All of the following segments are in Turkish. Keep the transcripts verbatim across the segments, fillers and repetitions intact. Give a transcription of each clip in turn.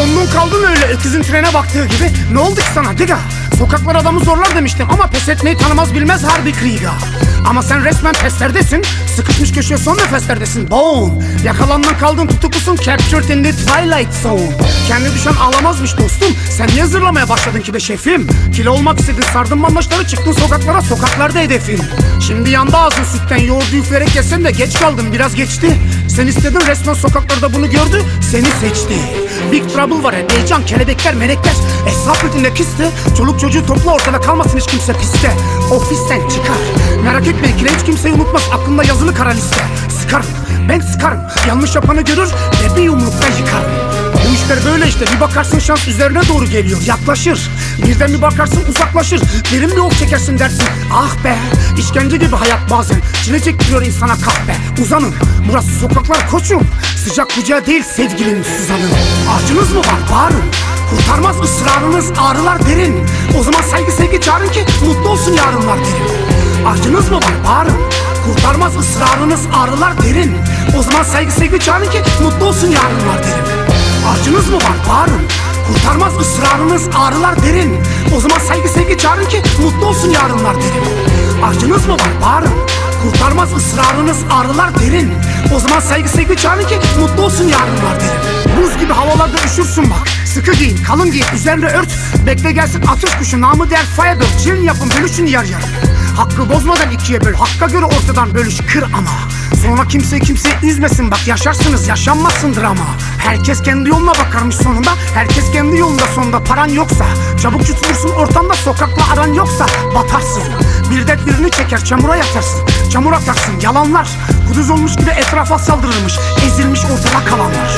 Dondun kaldın öyle öküzün trene baktığı gibi. Ne oldu ki sana diga? Sokaklar adamı zorlar demiştin ama pes etmeyi tanımaz bilmez harbi kriga. Ama sen resmen peslerdesin, sıkışmış köşeye son nefeslerdesin. Boom! Yakalandın kaldın tutuklusun, captured in the twilight zone. Kendi düşen ağlamazmış dostum, sen niye zırlamaya başladın ki be şefim? Kilo olmak istedin, sardın bambaşları, çıktın sokaklara, sokaklarda hedefin. Şimdi yanda ağzın sütten, yoğurdu üfleyerek yesen de geç kaldın, biraz geçti. Sen istedin, resmen sokaklarda bunu gördü, seni seçti. Big trouble var, heyecan, kelebekler, melekler. Esnaf rutinle kiste, çoluk çocuğu topla, ortada kalmasın hiç kimse piste. Ofisten çıkar, merak etme, ikile hiç kimseyi unutmaz, aklında yazılı kara liste. Sıkarım, ben sıkarım, yanlış yapanı görür ve bir yumrukta yıkarım. Bu işler böyle işte, bir bakarsın şans üzerine doğru geliyor, yaklaşır. Birden bir bakarsın uzaklaşır, derin bir ok çekersin dersin. Ah be, işkence gibi hayat bazen, çile çektiriyor insana kahve. Uzanın, burası sokaklar koçum, sıcak kucağı değil sevgilin Suzan'ın. Acınız mı var, bağırın, kurtarmaz ısrarınız, ağrılar derin. O zaman saygı sevgi çağırın ki mutlu olsun yarınlar derin. Acınız mı var, bağırın, kurtarmaz ısrarınız, ağrılar derin. O zaman saygı sevgi çağırın ki mutlu olsun yarınlar derin. Acınız mı var, bağırın, kurtarmaz ısrarınız, ağrılar derin. O zaman saygı sevgi çağırın ki mutlu olsun yarınlar derin. Acınız mı var, bağırın, kurtarmaz ısrarınız, ağrılar derin. O zaman saygı sevgi çağırın ki mutlu olsun yarınlar derin. Buz gibi havalarda üşürsün bak, sıkı giyin, kalın giyin, üzerine ört. Bekle gelsin atış kuşu, namı değer firebird. Çilin yapın, bölüşün yer yer. Hakkı bozmadan ikiye böl, hakka göre ortadan bölüş, kır ama. Sonra kimse kimseyi üzmesin bak, yaşarsınız yaşanmazsındır ama. Herkes kendi yoluna bakarmış sonunda, herkes kendi yolunda sonunda. Paran yoksa çabuk tutulursun ortamda, sokakla aran yoksa batarsın. Bir dert birini çeker, çamura yatarsın, çamur atarsın. Yalanlar kuduz olmuş gibi etrafa saldırırmış, ezilmiş ortada kalanlar.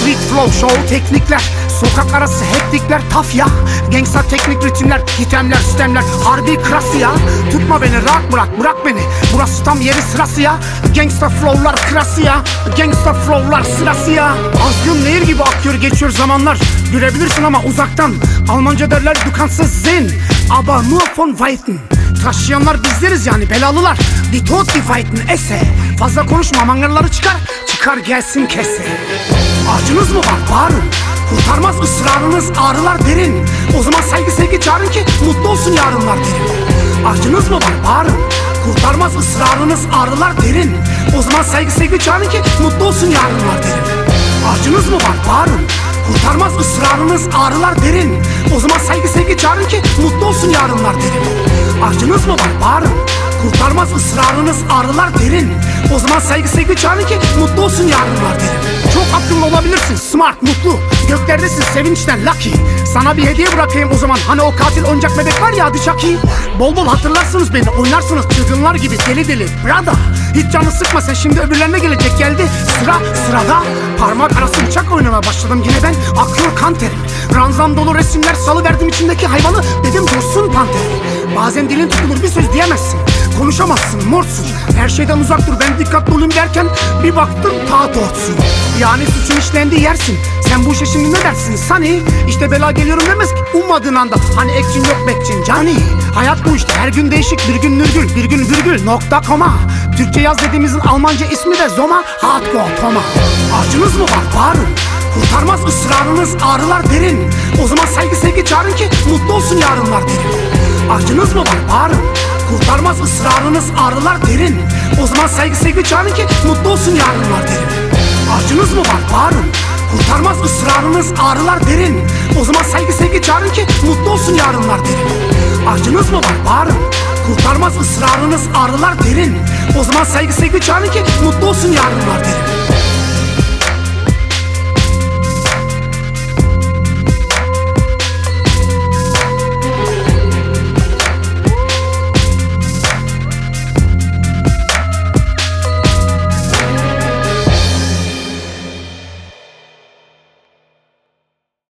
Street flow, show teknikler, sokak arası hektikler, taf ya. Gangsta teknik ritimler, hitemler, sistemler, harbi krası ya. Tutma beni, rahat bırak, bırak beni, burası tam yeri sırası ya. Gangsta flowlar krası ya, gangsta flowlar sırası ya. Azgın nehir gibi akıyor geçiyor zamanlar, görebilirsin ama uzaktan. Almanca derler dukansız zin, aber nur von Weitem. Taşıyanlar bizleriz yani belalılar, die Tod die Weitem esse. Fazla konuşma, mangarları çıkar, çıkar gelsin kese. Acınız mı var, bağırın, kurtarmaz ısrarınız, ağrılar derin. O zaman saygı sevgi çağırın ki mutlu olsun yarınlar derin. Acınız mı var, bağırın, kurtarmaz ısrarınız, ağrılar derin. O zaman saygı sevgi çağırın ki mutlu olsun yarınlar derin. Acınız mı var, bağırın, kurtarmaz ısrarınız, ağrılar derin. O zaman saygı sevgi çağırın ki mutlu olsun yarınlar derin. Acınız mı var, bağırın, kurtarmaz ısrarınız, ağrılar derin. O zaman saygı sevgi çağırın ki mutlu olsun yarınlar derin. Çok akıllı olabilirsin, smart, mutlu, göklerdesin sevinçten lucky. Sana bir hediye bırakayım o zaman, hani o katil oyuncak bebek var ya adı Chucky. Bol bol hatırlarsınız beni, oynarsınız çılgınlar gibi deli deli brada. Hiç canını sıkma sen, şimdi öbürlerine gelecek. Geldi sıra sırada, parmak arası bıçak oynamaya başladım yine ben. Akıyor kan terim, ranzam dolu resimler, salıverdim içindeki hayvanı, dedim dursun panterim. Bazen dilin tutulur, bir söz diyemezsin, konuşamazsın, morsun. Her şeyden uzak dur, ben dikkatli olayım derken bir baktım ta doğrusun. Yani suçun işlendiği yersin. Sen bu işe şimdi ne dersin Sunny? İşte bela geliyorum demez ki ummadığın anda. Hani ekcin yok bekcin cani. Hayat bu işte, her gün değişik, bir gün nürgül, bir gün virgül nokta koma. Türkçe yaz dediğimizin Almanca ismi de Zoma, Hardcore Toma. Acınız mı var, bağırın, kurtarmaz ısrarınız, ağrılar derin. O zaman saygı sevgi çağırın ki mutlu olsun yarınlar derin. Acınız mı var, bağırın, kurtarmaz ısrarınız, ağrılar derin. O zaman saygı sevgi çağırın ki mutlu olsun yarınlar derin. Acınız mı var, bağırın, kurtarmaz ısrarınız, ağrılar derin. O zaman saygı sevgi çağırın ki mutlu olsun yarınlar derin. Acınız mı var, bağırın, kurtarmaz ısrarınız, ağrılar derin. O zaman saygı sevgi çağırın ki mutlu olsun yarınlar derin.